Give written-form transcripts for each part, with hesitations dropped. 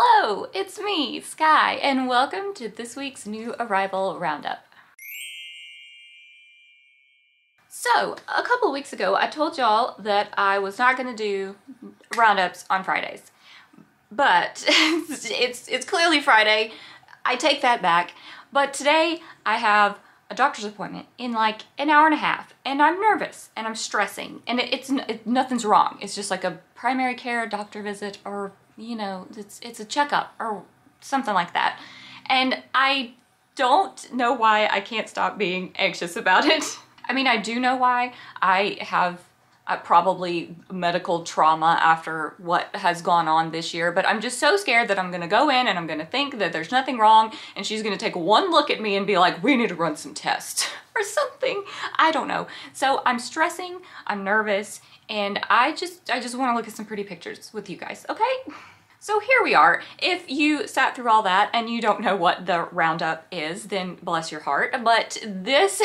Hello, it's me, Sky, and welcome to this week's new arrival roundup. So, a couple of weeks ago I told y'all that I was not going to do roundups on Fridays, but it's clearly Friday. I take that back, but today I have a doctor's appointment in like an hour and a half, and I'm nervous and I'm stressing, and it's nothing's wrong. It's just like a primary care doctor visit, or you know, it's a checkup or something like that, and I don't know why I can't stop being anxious about it. I mean, I do know why. I have probably medical trauma after what has gone on this year, but I'm just so scared that I'm gonna go in and I'm gonna think that there's nothing wrong and she's gonna take one look at me and be like, we need to run some tests or something. I don't know. So I'm stressing, I'm nervous, and I just wanna look at some pretty pictures with you guys, okay? So here we are. If you sat through all that and you don't know what the roundup is, then bless your heart. But this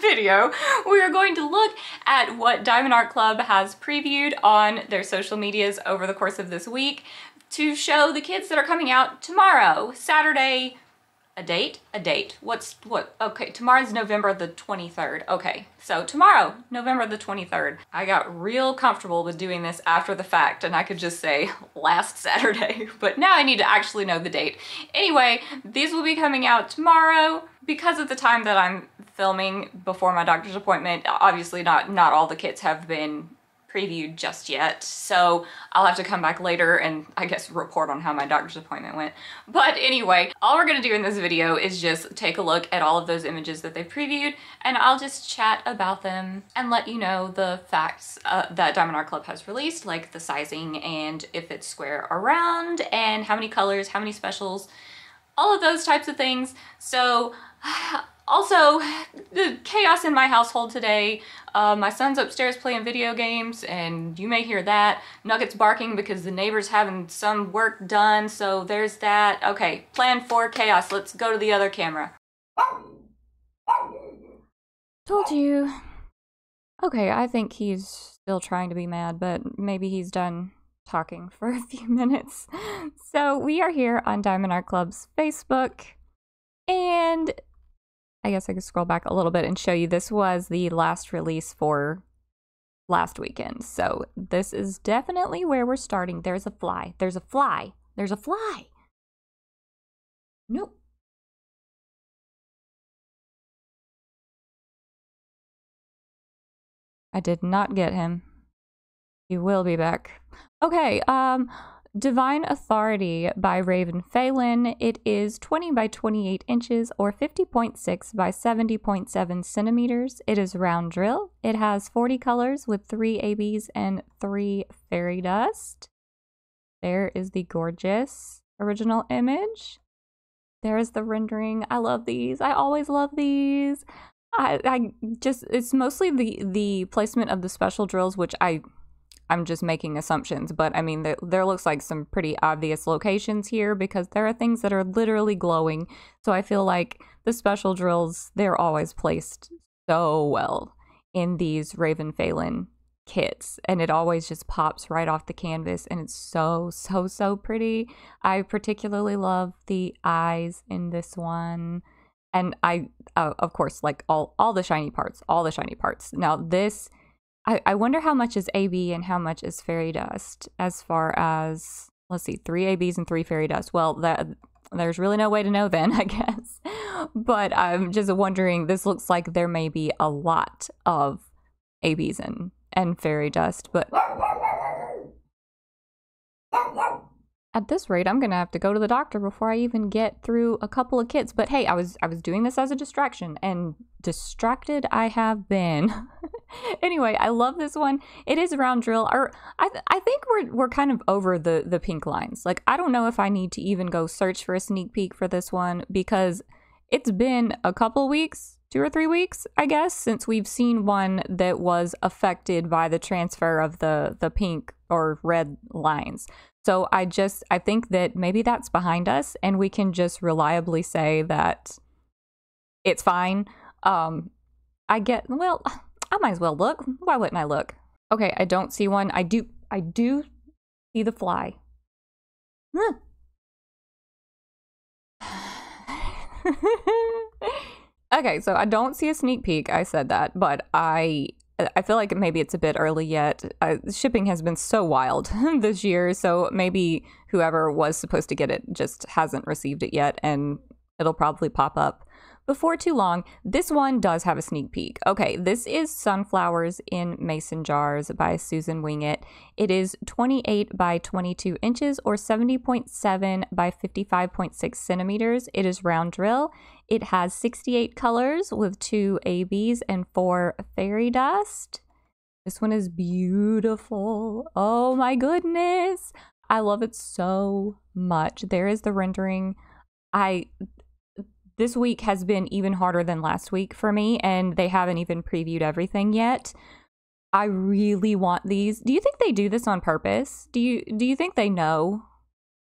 video, we are going to look at what Diamond Art Club has previewed on their social medias over the course of this week to show the kids that are coming out tomorrow, Saturday. A date? A date. What? Okay, tomorrow's November the 23rd. Okay, so tomorrow, November the 23rd. I got real comfortable with doing this after the fact, and I could just say last Saturday, but now I need to actually know the date. Anyway, these will be coming out tomorrow. Because of the time that I'm filming before my doctor's appointment, obviously not all the kits have been previewed just yet, so I'll have to come back later and I guess report on how my doctor's appointment went. But anyway, all we're gonna do in this video is just take a look at all of those images that they've previewed, and I'll just chat about them and let you know the facts that Diamond Art Club has released, like the sizing and if it's square or round and how many colors, how many specials, all of those types of things. So also, the chaos in my household today. My son's upstairs playing video games, and you may hear that. Nugget's barking because the neighbor's having some work done, so there's that. Okay, plan for chaos. Let's go to the other camera. Told you. Okay, I think he's still trying to be mad, but maybe he's done talking for a few minutes. So we are here on Diamond Art Club's Facebook, and I guess I could scroll back a little bit and show you this was the last release for last weekend. So this is definitely where we're starting. There's a fly. There's a fly. There's a fly. Nope. I did not get him. He will be back. Okay, Divine Authority by Raven Phelan. It is 20 by 28 inches or 50.6 by 70.7 centimeters. It is round drill. It has 40 colors with 3 ABs and 3 fairy dust. There is the gorgeous original image. There is the rendering. I love these. I always love these. I just, it's mostly the placement of the special drills, which I'm just making assumptions, but I mean, there looks like some pretty obvious locations here because there are things that are literally glowing. So I feel like the special drills, they're always placed so well in these Raven Phelan kits, and it always just pops right off the canvas, and it's so pretty. I particularly love the eyes in this one. And I, of course, like all the shiny parts, all the shiny parts. Now this, I wonder how much is AB and how much is fairy dust as far as, let's see, 3 ABs and 3 fairy dust. Well, there's really no way to know then, I guess. But I'm just wondering, this looks like there may be a lot of ABs and fairy dust, but at this rate, I'm going to have to go to the doctor before I even get through a couple of kits. But hey, I was doing this as a distraction, and distracted I have been. Anyway, I love this one. It is round drill. Or I think we're kind of over the pink lines. Like, I don't know if I need to even go search for a sneak peek for this one, because it's been a couple weeks, 2 or 3 weeks, I guess, since we've seen one that was affected by the transfer of the pink or red lines. So I think that maybe that's behind us, and we can just reliably say that it's fine. Well, I might as well look. Why wouldn't I look? Okay, I don't see one. I do see the fly. Huh. Okay, so I don't see a sneak peek. I said that, but I feel like maybe it's a bit early yet. Shipping has been so wild this year, so maybe whoever was supposed to get it just hasn't received it yet, and it'll probably pop up before too long. This one does have a sneak peek. Okay, this is Sunflowers in Mason Jars by Susan Winget. It is 28 by 22 inches or 70.7 by 55.6 centimeters. It is round drill. It has 68 colors with 2 ABs and 4 fairy dust. This one is beautiful. Oh my goodness. I love it so much. There is the rendering. This week has been even harder than last week for me, and they haven't even previewed everything yet. I really want these. Do you think they do this on purpose? Do you think they know?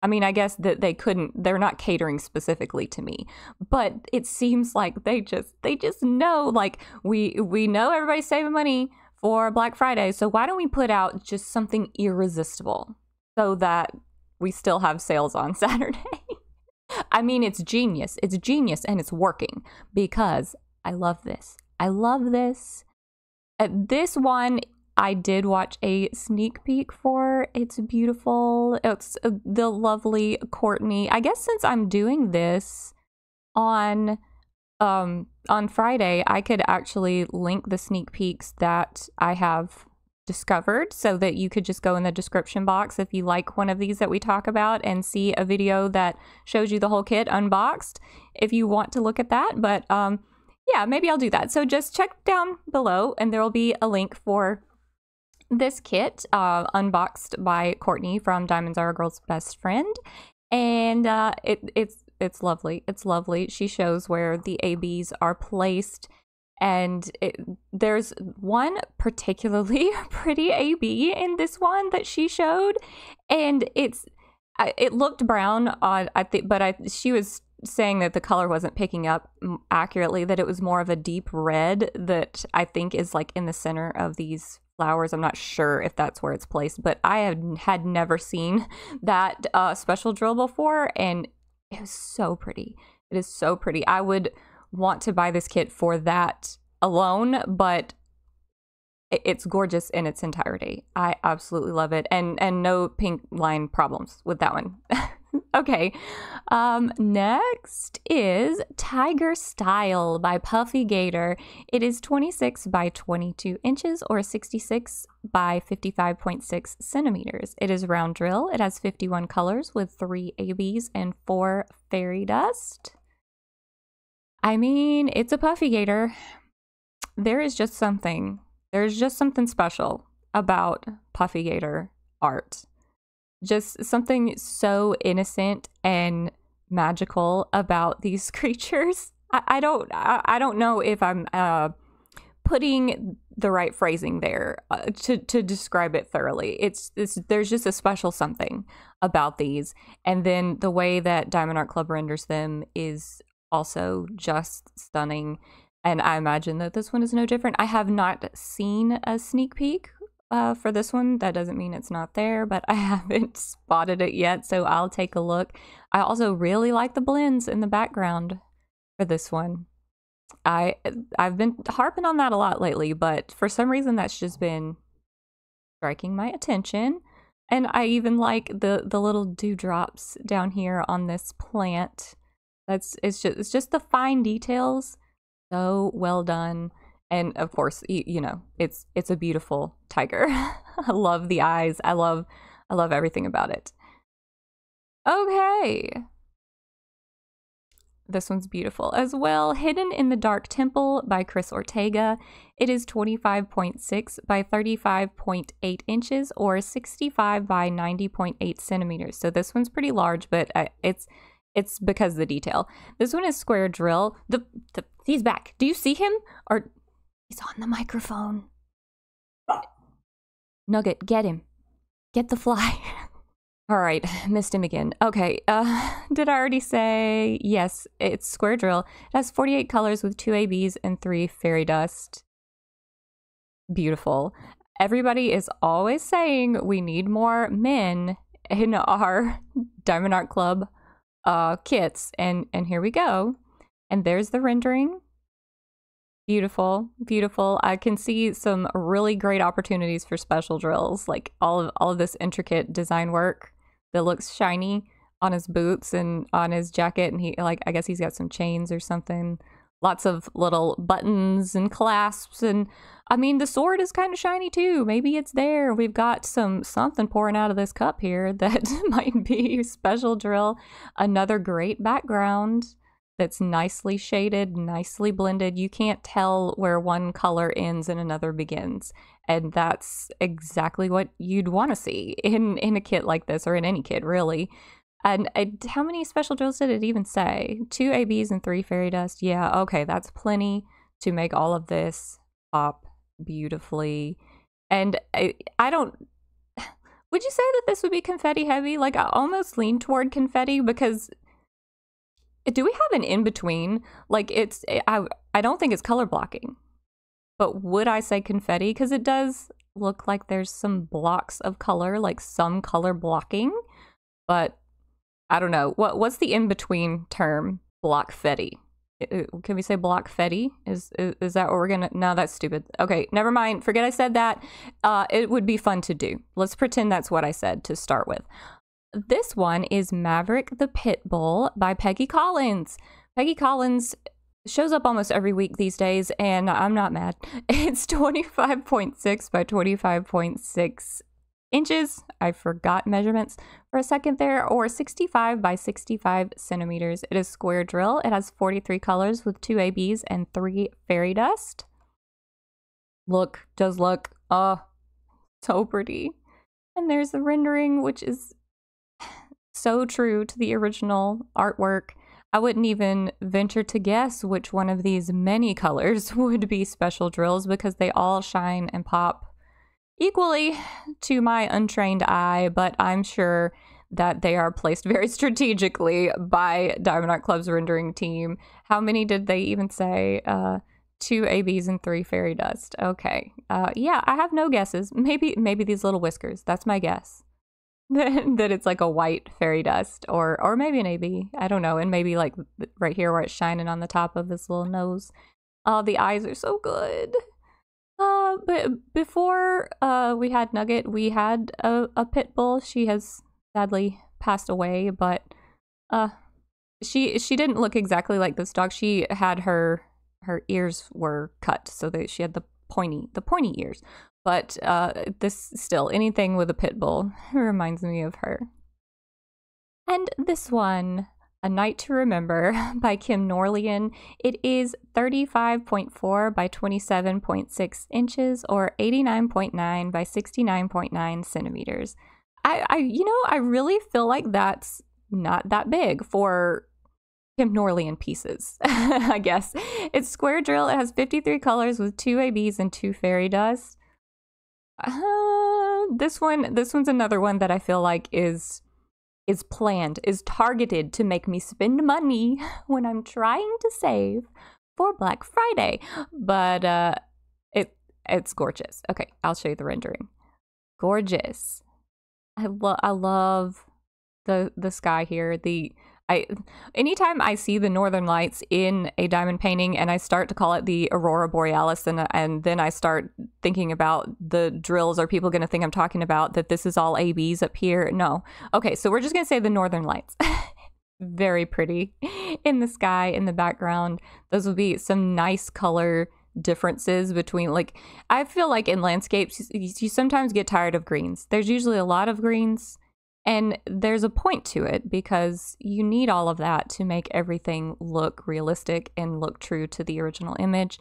I mean, I guess that they couldn't. They're not catering specifically to me, but it seems like they just know. Like we know everybody's saving money for Black Friday, so why don't we put out just something irresistible so that we still have sales on Saturday? I mean, it's genius. It's genius, and it's working because I love this. I love this. This one, I did watch a sneak peek for. It's beautiful. It's the lovely Courtney. I guess since I'm doing this on Friday, I could actually link the sneak peeks that I have discovered so that you could just go in the description box if you like one of these that we talk about and see a video that shows you the whole kit unboxed if you want to look at that. But yeah, maybe I'll do that. So just check down below and there will be a link for this kit unboxed by Courtney from Diamonds Are a Girl's Best Friend. And it's lovely. It's lovely. She shows where the ABs are placed. And there's one particularly pretty AB in this one that she showed, and it looked brown on she was saying that the color wasn't picking up accurately, that it was more of a deep red that I think is like in the center of these flowers. I'm not sure if that's where it's placed, but I had never seen that special drill before, and it was so pretty. It is so pretty. I would want to buy this kit for that alone, but it's gorgeous in its entirety. I absolutely love it, and no pink line problems with that one. Okay, next is Tiger Style by Puffy Gator. It is 26 by 22 inches or 66 by 55.6 centimeters. It is round drill. It has 51 colors with 3 ABs and 4 fairy dust. I mean, it's a Puffy Gator. There's just something special about Puffy Gator art. Just something so innocent and magical about these creatures. I don't know if I'm putting the right phrasing there to describe it thoroughly. There's just a special something about these, and then the way that Diamond Art Club renders them is also just stunning, and I imagine that this one is no different. I have not seen a sneak peek for this one. That doesn't mean it's not there, but I haven't spotted it yet, so I'll take a look. I also really like the blends in the background for this one. I've been harping on that a lot lately, but for some reason that's just been striking my attention. And I even like the little dewdrops down here on this plant. It's just the fine details, so well done. And of course, you know, it's a beautiful tiger. I love the eyes. I love everything about it. Okay, this one's beautiful as well. Hidden in the Dark Temple by Chris Ortega. It is 25.6 by 35.8 inches or 65 by 90.8 centimeters. So this one's pretty large, but it's because of the detail. This one is square drill. He's back. Do you see him? Or he's on the microphone. Nugget, get him. Get the fly. All right, missed him again. Okay, did I already say? Yes, it's square drill. It has 48 colors with 2 ABs and 3 fairy dust. Beautiful. Everybody is always saying we need more men in our Diamond Art Club kits, and here we go. And there's the rendering. Beautiful, beautiful. I can see some really great opportunities for special drills, like all of this intricate design work that looks shiny on his boots and on his jacket, and he, like, I guess he's got some chains or something. Lots of little buttons and clasps, and I mean the sword is kind of shiny too. Maybe it's there. We've got something pouring out of this cup here that might be special drill. Another great background that's nicely shaded, nicely blended. You can't tell where one color ends and another begins, and that's exactly what you'd want to see in a kit like this, or in any kit really. And how many special drills did it even say? 2 ABs and 3 fairy dust. Yeah, okay, that's plenty to make all of this pop beautifully. And I don't... Would you say that this would be confetti heavy? Like, I almost lean toward confetti because... Do we have an in-between? Like, it's... I don't think it's color blocking. But would I say confetti? Because it does look like there's some blocks of color, like some color blocking. But... I don't know. What's the in-between term? Blockfetti. Can we say blockfetti? Is that what we're gonna... No, that's stupid. Okay, never mind. Forget I said that. It would be fun to do. Let's pretend that's what I said to start with. This one is Maverick the Pit Bull by Peggy Collins. Peggy Collins shows up almost every week these days, and I'm not mad. It's 25.6 by 25.6. inches. I forgot measurements for a second there, or 65 by 65 centimeters. It is square drill. It has 43 colors with 2 ABs and 3 fairy dust. Look, does look, so pretty. And there's the rendering, which is so true to the original artwork. I wouldn't even venture to guess which one of these many colors would be special drills, because they all shine and pop equally to my untrained eye, but I'm sure that they are placed very strategically by Diamond Art Club's rendering team. How many did they even say? 2 ABs and 3 fairy dust. Okay. Yeah, I have no guesses. Maybe these little whiskers. That's my guess. that it's like a white fairy dust, or maybe an AB. I don't know. And maybe like right here where it's shining on the top of this little nose. Oh, the eyes are so good. But before we had Nugget, we had a pit bull. She has sadly passed away, but she didn't look exactly like this dog. She had her ears were cut, so that she had the pointy ears. But this still, anything with a pit bull reminds me of her. And this one, A Night to Remember by Kim Norlian. It is 35.4 by 27.6 inches, or 89.9 by 69.9 centimeters. I you know, I really feel like that's not that big for Kim Norlian pieces, I guess. It's square drill. It has 53 colors with 2 ABs and 2 fairy dust. This one's another one that I feel like is planned, is targeted to make me spend money when I'm trying to save for Black Friday. But it's gorgeous. Okay, I'll show you the rendering. Gorgeous. I love the sky here. Anytime I see the northern lights in a diamond painting and I start to call it the Aurora Borealis, and then I start thinking about the drills, are people going to think I'm talking about that this is all ABs up here? No. Okay, so we're just going to say the northern lights. Very pretty in the sky, in the background. Those will be some nice color differences between, like, I feel like in landscapes, you sometimes get tired of greens. There's usually a lot of greens. And there's a point to it, because you need all of that to make everything look realistic and look true to the original image.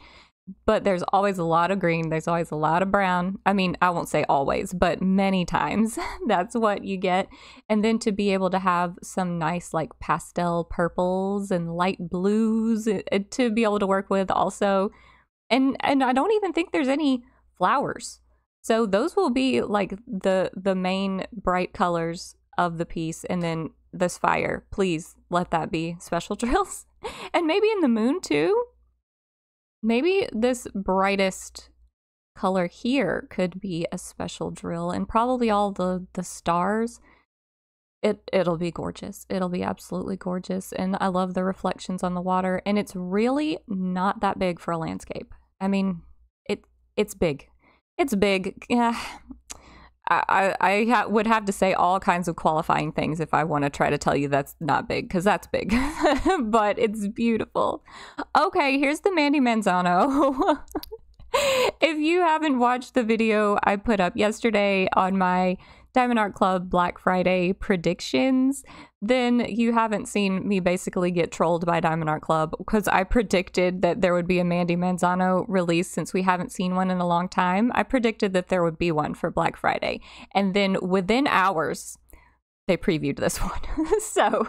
But there's always a lot of green. There's always a lot of brown. I mean, I won't say always, but many times that's what you get. And then to be able to have some nice, like, pastel purples and light blues to be able to work with also. And I don't even think there's any flowers. So those will be like the main bright colors of the piece. And then this fire, please let that be special drills. And maybe in the moon too. Maybe this brightest color here could be a special drill, and probably all the stars. it'll be gorgeous. It'll be absolutely gorgeous. And I love the reflections on the water. And it's really not that big for a landscape. I mean, it's big. It's big. Yeah. I would have to say all kinds of qualifying things if I want to try to tell you that's not big, because that's big. But it's beautiful. Okay, here's the Mandy Manzano. If you haven't watched the video I put up yesterday on my Diamond Art Club Black Friday predictions, then you haven't seen me basically get trolled by Diamond Art Club, because I predicted that there would be a Mandy Manzano release since we haven't seen one in a long time. I predicted that there would be one for Black Friday. And then within hours, they previewed this one. So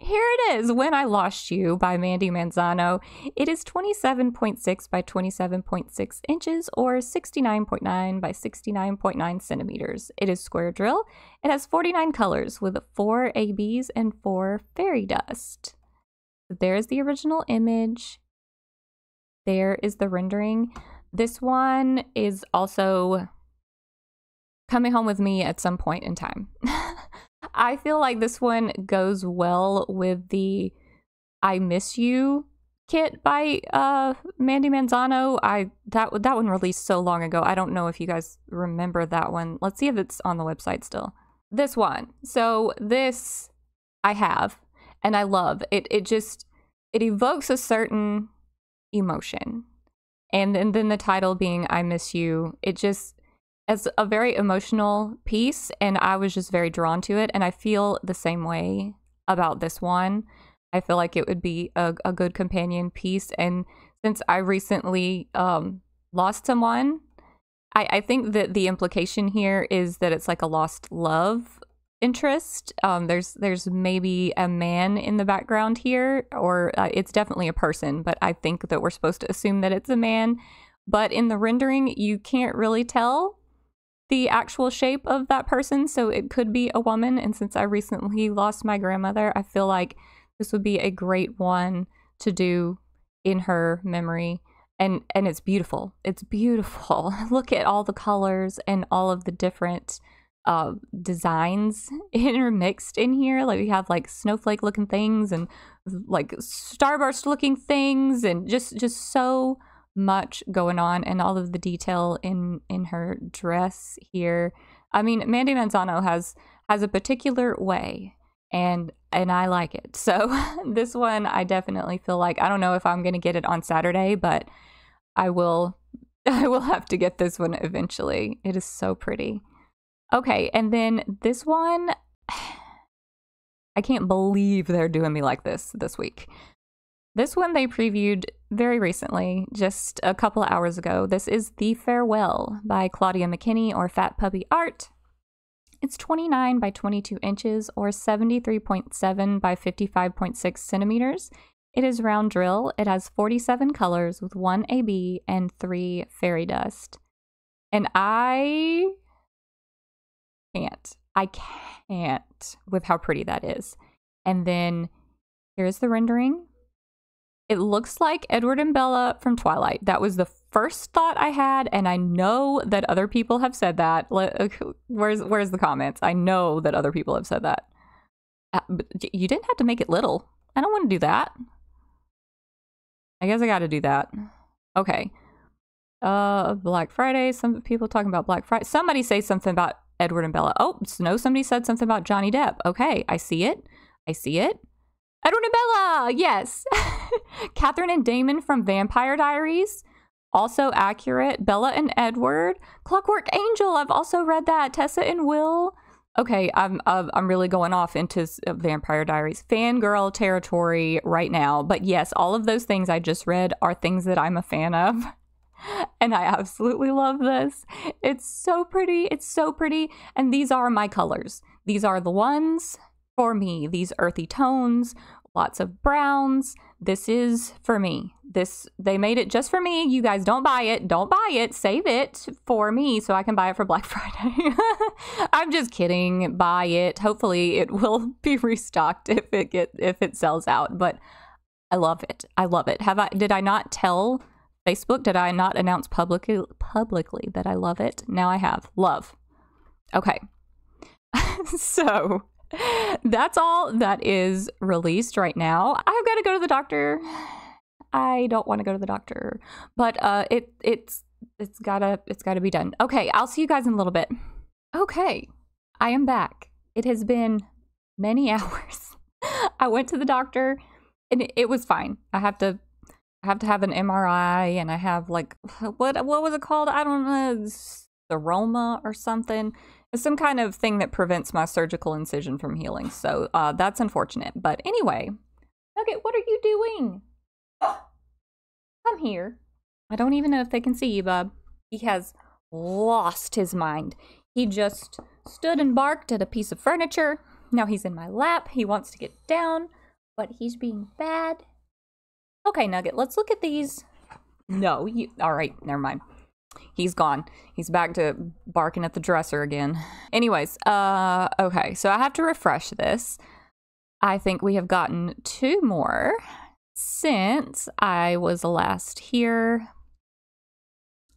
here it is, When I Lost You by Mandy Manzano. It is 27.6 by 27.6 inches, or 69.9 by 69.9 centimeters. It is square drill. It has 49 colors with 4 ABs and 4 fairy dust. There's the original image. There is the rendering. This one is also coming home with me at some point in time. I feel like this one goes well with the I Miss You kit by Mandy Manzano. That one released so long ago. I don't know if you guys remember that one. Let's see if it's on the website still. This one. So this I have and I love. It evokes a certain emotion. And then the title being I Miss You, it just, it's a very emotional piece, and I was just very drawn to it, and I feel the same way about this one. I feel like it would be a good companion piece, and since I recently lost someone, I think that the implication here is that it's like a lost love interest. There's maybe a man in the background here, or it's definitely a person, but I think that we're supposed to assume that it's a man. But in the rendering, you can't really tell the actual shape of that person, so it could be a woman. And since I recently lost my grandmother, I feel like this would be a great one to do in her memory. And it's beautiful. It's beautiful. Look at all the colors and all of the different designs intermixed in here. Like we have like snowflake looking things and like starburst looking things, and just so much going on, and all of the detail in her dress here. I mean, Mandy Manzano has a particular way, and I like it. So this one I definitely feel like, I don't know if I'm gonna get it on Saturday, but I will have to get this one eventually. It is so pretty. Okay, and then this one, I can't believe they're doing me like this week. This one they previewed very recently, just a couple of hours ago. This is The Farewell by Claudia McKinney, or Fat Puppy Art. It's 29 by 22 inches, or 73.7 by 55.6 centimeters. It is round drill. It has 47 colors with 1 AB and 3 fairy dust. And I can't with how pretty that is. And then here's the rendering. It looks like Edward and Bella from Twilight. That was the first thought I had, and I know that other people have said that. Where's the comments? I know that other people have said that. But you didn't have to make it little. I don't want to do that. I guess I got to do that. Okay. Black Friday. Some people talking about Black Friday. Somebody say something about Edward and Bella. Oh, no, somebody said something about Johnny Depp. Okay, I see it. I see it. Edward and Bella, yes. Catherine and Damon from Vampire Diaries, also accurate. Bella and Edward. Clockwork Angel, I've also read that. Tessa and Will. Okay, I'm really going off into Vampire Diaries fangirl territory right now. But yes, all of those things I just read are things that I'm a fan of. And I absolutely love this. It's so pretty. It's so pretty. And these are my colors. These are the ones for me, these earthy tones, lots of browns. This is for me. This, they made it just for me. You guys don't buy it. Don't buy it. Save it for me so I can buy it for Black Friday. I'm just kidding. Buy it. Hopefully it will be restocked if it sells out. But I love it. I love it. Did I not tell Facebook? Did I not announce publicly that I love it? Now I have. Love. Okay. So That's all that is released right now. I've got to go to the doctor. I don't want to go to the doctor, but it's gotta be done. Okay, I'll see you guys in a little bit. Okay, I am back. It has been many hours. I went to the doctor and it was fine. I have to have an MRI, and I have like what was it called? I don't know, seroma or something. It's some kind of thing that prevents my surgical incision from healing. So that's unfortunate. But anyway, okay, what are you doing? Come here. I don't even know if they can see you, bub. He has lost his mind. He just stood and barked at a piece of furniture. Now he's in my lap. He wants to get down, but he's being bad. Okay, Nugget, let's look at these. No, you... All right, never mind. He's gone. He's back to barking at the dresser again. Anyways, okay, so I have to refresh this. I think we have gotten 2 more since I was last here.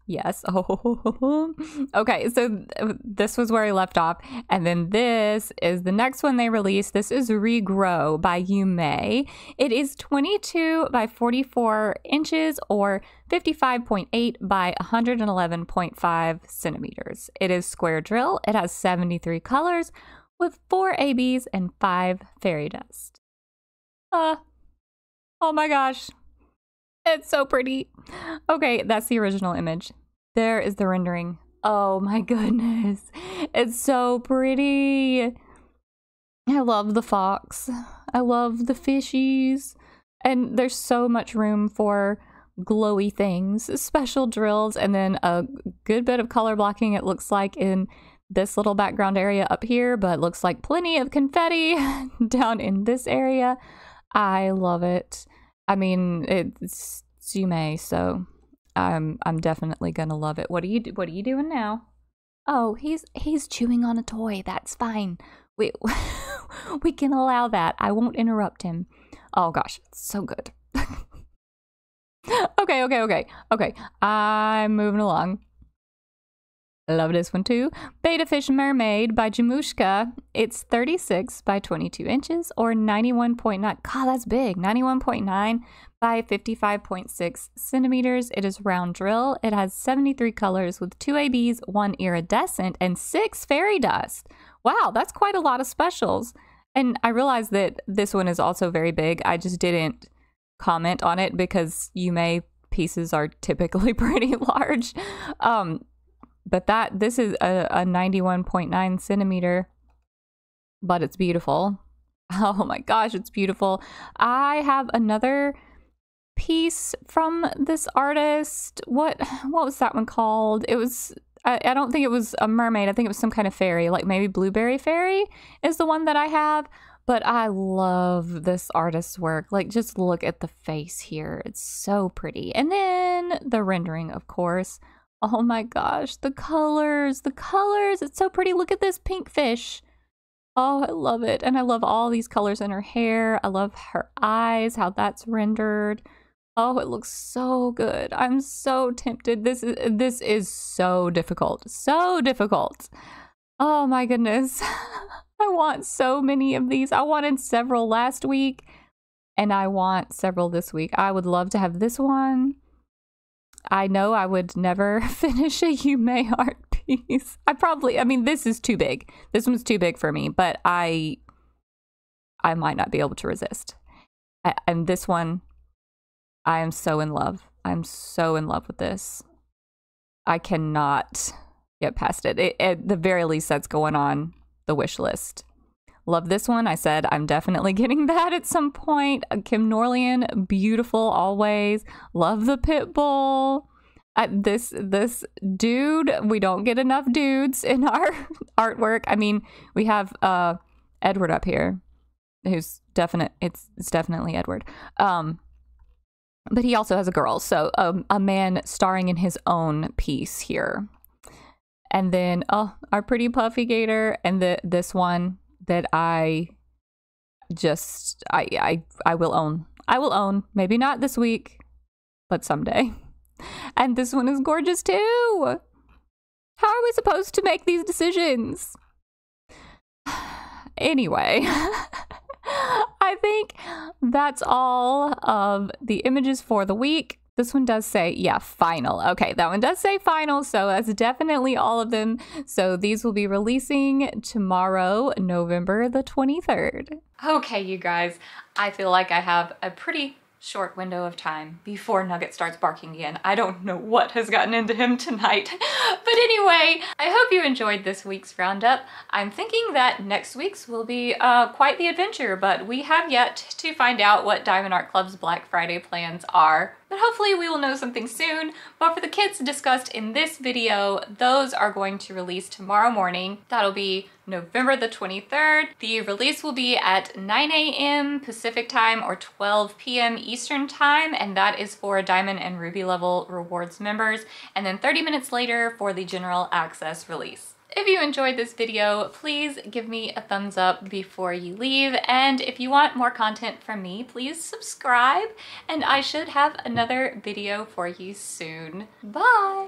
Yes. Oh, okay. So this was where I left off. And then this is the next one they released. This is Regrow by Yume. It is 22 by 44 inches or 55.8 by 111.5 centimeters. It is square drill. It has 73 colors with 4 ABs and 5 fairy dust. Oh my gosh. It's so pretty. Okay, that's the original image. There is the rendering. Oh my goodness. It's so pretty. I love the fox. I love the fishies. And there's so much room for glowy things, special drills, and then a good bit of color blocking, it looks like, in this little background area up here, but looks like plenty of confetti down in this area. I love it. I mean, it's Yume, so I'm definitely gonna love it. What are you doing now? Oh, he's chewing on a toy. That's fine. We can allow that. I won't interrupt him. Oh gosh, it's so good. Okay. I'm moving along. Love this one too. Betta Fish Mermaid by Jamushka. It's 36 by 22 inches or 91.9. God, that's big. 91.9 by 55.6 centimeters. It is round drill. It has 73 colors with 2 ABs, 1 iridescent, and 6 fairy dust. Wow, that's quite a lot of specials. And I realized that this one is also very big. I just didn't comment on it because Yume pieces are typically pretty large. But this is a 91.9 centimeter, but it's beautiful. Oh my gosh, it's beautiful. I have another piece from this artist. What was that one called? It was, I don't think it was a mermaid. I think it was some kind of fairy, like maybe Blueberry Fairy is the one that I have. But I love this artist's work. Like, just look at the face here. It's so pretty. And then the rendering, of course. Oh my gosh, the colors, it's so pretty. Look at this pink fish. Oh, I love it. And I love all these colors in her hair. I love her eyes, how that's rendered. Oh, it looks so good. I'm so tempted. This is so difficult. Oh my goodness. I want so many of these. I wanted several last week and I want several this week. I would love to have this one. I know I would never finish a Yume art piece. I mean, this is too big. This one's too big for me, but I might not be able to resist. And this one, I am so in love. I'm so in love with this. I cannot get past it. At the very least, that's going on the wish list. Love this one. I said I'm definitely getting that at some point. Kim Norlian, beautiful always. Love the pit bull. This dude, we don't get enough dudes in our artwork. I mean, we have Edward up here, who's definite. It's definitely Edward. But he also has a girl, so a man starring in his own piece here. And then our pretty Puffy Gator, and this one that I will own. I will own. Maybe not this week, but someday. And this one is gorgeous too. How are we supposed to make these decisions? Anyway, I think that's all of the images for the week. This one does say, yeah, final. Okay, that one does say final, so that's definitely all of them. So these will be releasing tomorrow, November the 23rd. Okay, you guys, I feel like I have a pretty short window of time before Nugget starts barking again. I don't know what has gotten into him tonight. But anyway, I hope you enjoyed this week's roundup. I'm thinking that next week's will be quite the adventure, but we have yet to find out what Diamond Art Club's Black Friday plans are. But hopefully we will know something soon. But for the kits discussed in this video, those are going to release tomorrow morning. That'll be November the 23rd. The release will be at 9 a.m. Pacific time or 12 p.m. Eastern time, and that is for Diamond and Ruby level rewards members, and then 30 minutes later for the general access release. If you enjoyed this video, please give me a thumbs up before you leave, and if you want more content from me, please subscribe, and I should have another video for you soon. Bye!